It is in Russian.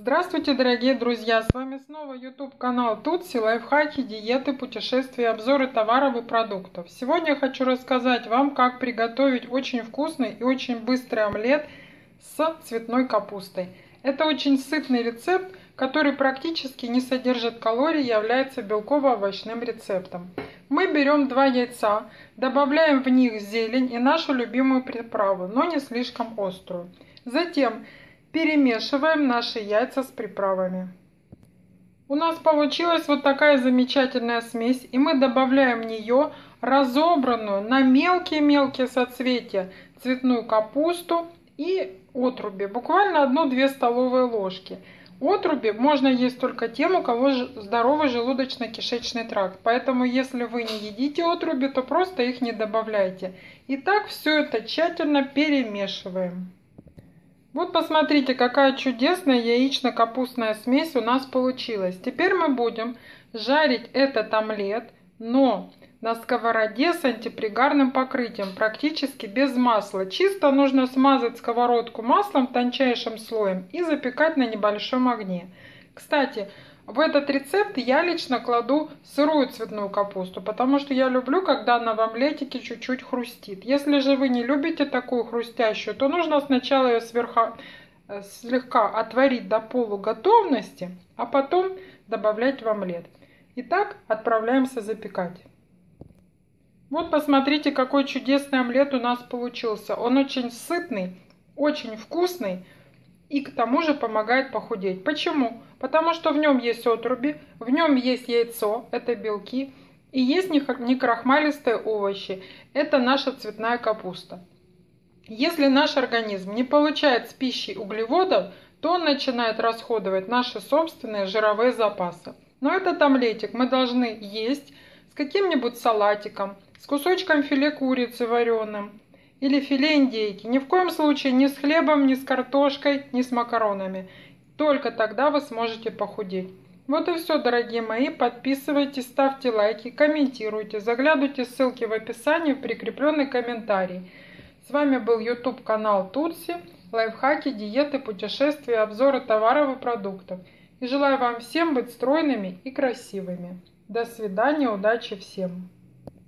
Здравствуйте, дорогие друзья! С вами снова YouTube канал Тутси, лайфхаки, диеты, путешествия, обзоры товаров и продуктов. Сегодня я хочу рассказать вам, как приготовить очень вкусный и очень быстрый омлет с цветной капустой. Это очень сытный рецепт, который практически не содержит калорий и является белково-овощным рецептом. Мы берем 2 яйца, добавляем в них зелень и нашу любимую приправу, но не слишком острую. Затем перемешиваем наши яйца с приправами. У нас получилась вот такая замечательная смесь, и мы добавляем в нее разобранную на мелкие-мелкие соцветия цветную капусту и отруби, буквально 1-2 столовые ложки. Отруби можно есть только тем, у кого здоровый желудочно-кишечный тракт, поэтому если вы не едите отруби, то просто их не добавляйте. И так все это тщательно перемешиваем. Вот посмотрите, какая чудесная яично-капустная смесь у нас получилась. Теперь мы будем жарить этот омлет, но на сковороде с антипригарным покрытием, практически без масла. Чисто нужно смазать сковородку маслом тончайшим слоем и запекать на небольшом огне. Кстати, в этот рецепт я лично кладу сырую цветную капусту, потому что я люблю, когда она в омлетике чуть-чуть хрустит. Если же вы не любите такую хрустящую, то нужно сначала ее слегка отварить до полуготовности, а потом добавлять в омлет. Итак, отправляемся запекать. Вот посмотрите, какой чудесный омлет у нас получился. Он очень сытный, очень вкусный. И к тому же помогает похудеть. Почему? Потому что в нем есть отруби, в нем есть яйцо, это белки, и есть некрахмалистые овощи, это наша цветная капуста. Если наш организм не получает с пищей углеводов, то он начинает расходовать наши собственные жировые запасы. Но этот омлетик мы должны есть с каким-нибудь салатиком, с кусочком филе курицы вареным, или филе индейки. Ни в коем случае ни с хлебом, ни с картошкой, ни с макаронами. Только тогда вы сможете похудеть. Вот и все, дорогие мои. Подписывайтесь, ставьте лайки, комментируйте. Заглядывайте, ссылки в описании, в прикрепленный комментарий. С вами был YouTube канал Тутси. Лайфхаки, диеты, путешествия, обзоры товаров и продуктов. И желаю вам всем быть стройными и красивыми. До свидания, удачи всем!